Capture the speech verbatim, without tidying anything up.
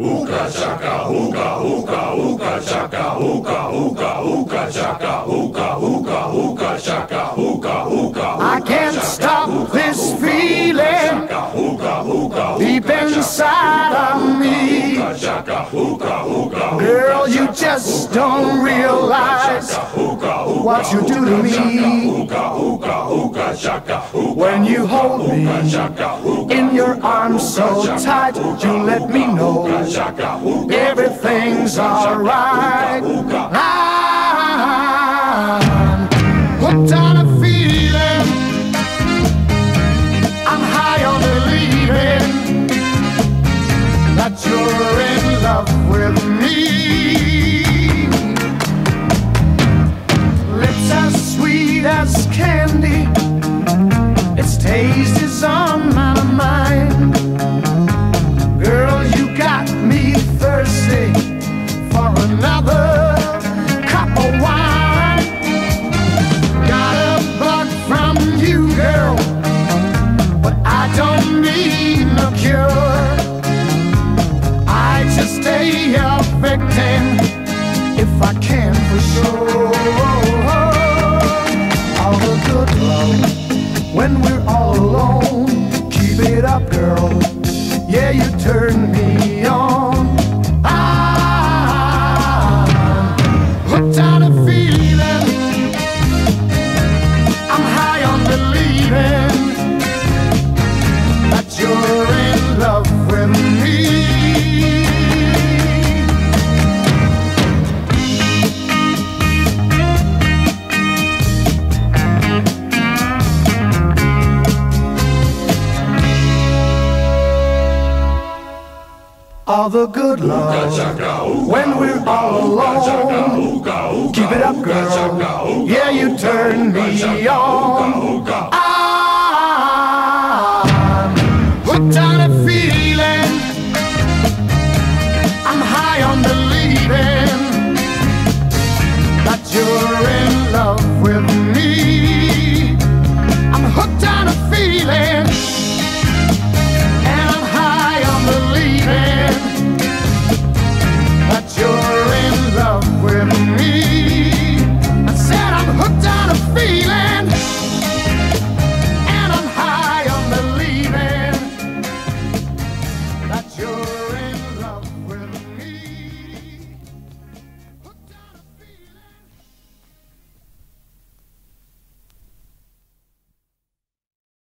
Ooka chaka, ooka, ooka, ooka chaka, ooka, ooka, ooka chaka, ooka, ooka, ooka chaka, ooka, ooka. I can't stop this feeling deep inside of me. Girl, you just don't realize what you do to me when you hold me in your arms so tight. You let me know everything's alright. I'm hooked on a feeling, I'm high on believing that you're in love with me. Lips as sweet as candy, its taste is on my mind. Girl, you got me thirsty for another cup of wine. Got a bug from you, girl, but I don't need no cure. I just stay a victim if I can for sure. All the good love when we're all alone. Keep it up, girl. Yeah, you turn me on. I'm hooked on a feeling, I'm high on believing that you're in love with me. All the good love when we're all alone. Keep it up, girl. Yeah, you turn me on. I'm hooked on a feeling.